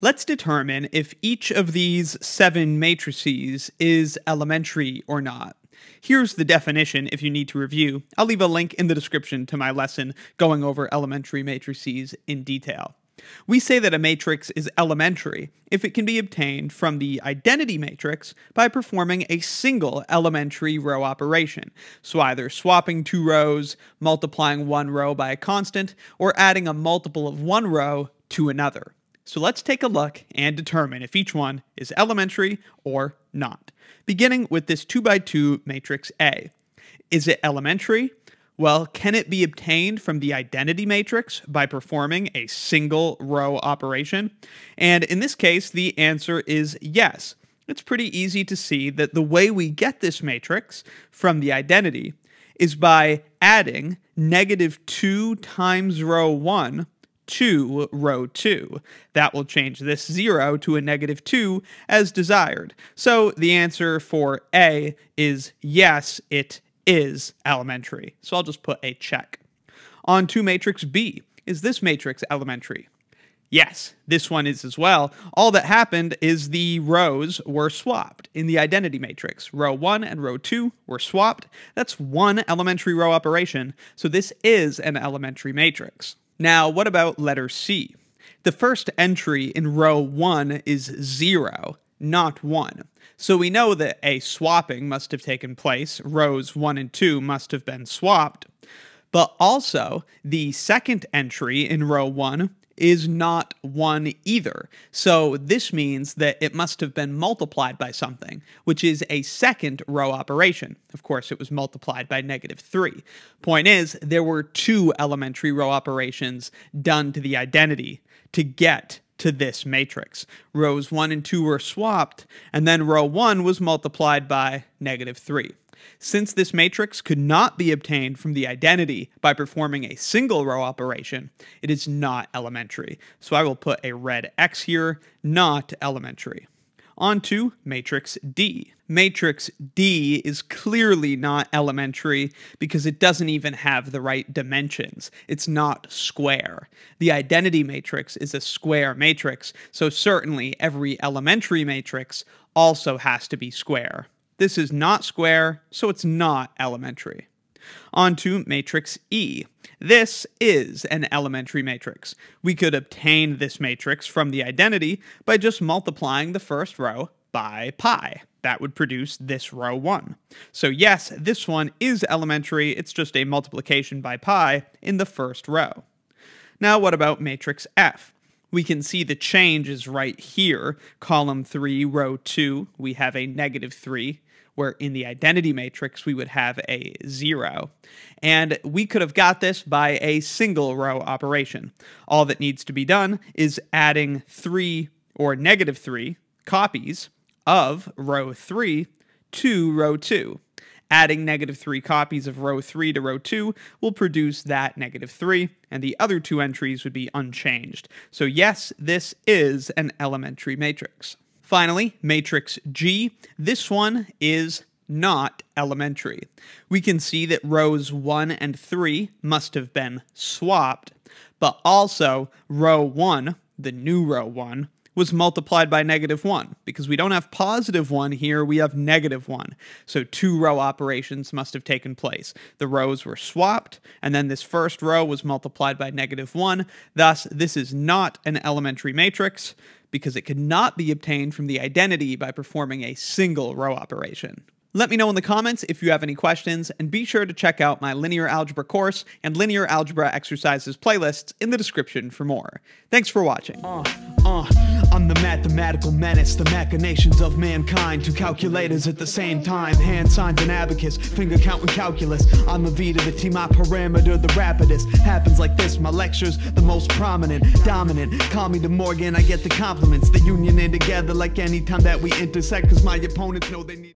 Let's determine if each of these seven matrices is elementary or not. Here's the definition if you need to review. I'll leave a link in the description to my lesson going over elementary matrices in detail. We say that a matrix is elementary if it can be obtained from the identity matrix by performing a single elementary row operation, so either swapping two rows, multiplying one row by a constant, or adding a multiple of one row to another. So let's take a look and determine if each one is elementary or not, beginning with this 2x2 matrix A. Is it elementary? Well, can it be obtained from the identity matrix by performing a single row operation? And in this case, the answer is yes. It's pretty easy to see that the way we get this matrix from the identity is by adding -2 times row 1 to row 2. That will change this 0 to a -2 as desired. So the answer for A is yes, it is elementary. So I'll just put a check. On to matrix B. Is this matrix elementary? Yes, this one is as well. All that happened is the rows were swapped in the identity matrix. Row 1 and row 2 were swapped. That's one elementary row operation, so this is an elementary matrix. Now, what about letter C? The first entry in row 1 is 0, not 1. So we know that a swapping must have taken place. Rows 1 and 2 must have been swapped. But also, the second entry in row 1 is not 1 either. So this means that it must have been multiplied by something, which is a second row operation. Of course, it was multiplied by -3. Point is, there were two elementary row operations done to the identity to get to this matrix. Rows 1 and 2 were swapped, and then row 1 was multiplied by -3. Since this matrix could not be obtained from the identity by performing a single row operation, it is not elementary. So I will put a red X here, not elementary. On to matrix D. Matrix D is clearly not elementary because it doesn't even have the right dimensions. It's not square. The identity matrix is a square matrix, so certainly every elementary matrix also has to be square. This is not square, so it's not elementary. On to matrix E. This is an elementary matrix. We could obtain this matrix from the identity by just multiplying the first row by pi. That would produce this row 1. So yes, this one is elementary. It's just a multiplication by pi in the first row. Now what about matrix F? We can see the change is right here. Column 3, row 2, we have a -3. Where in the identity matrix, we would have a 0. And we could have got this by a single row operation. All that needs to be done is adding 3 or -3 copies of row 3 to row 2. Adding -3 copies of row 3 to row 2 will produce that -3, and the other two entries would be unchanged. So yes, this is an elementary matrix. Finally, matrix G. This one is not elementary. We can see that rows 1 and 3 must have been swapped, but also row 1, the new row 1, was multiplied by -1. Because we don't have +1 here, we have -1. So two row operations must have taken place. The rows were swapped, and then this first row was multiplied by -1. Thus, this is not an elementary matrix, because it could not be obtained from the identity by performing a single row operation. Let me know in the comments if you have any questions, and be sure to check out my linear algebra course and linear algebra exercises playlists in the description for more. Thanks for watching. I'm the mathematical menace, the machinations of mankind. Two calculators at the same time, hand signs and abacus, finger count and calculus. I'm the V to the T, my parameter, the rapidest. Happens like this, my lecture's the most prominent, dominant. Call me the Morgan, I get the compliments. The union in together like any time that we intersect, cause my opponents know they need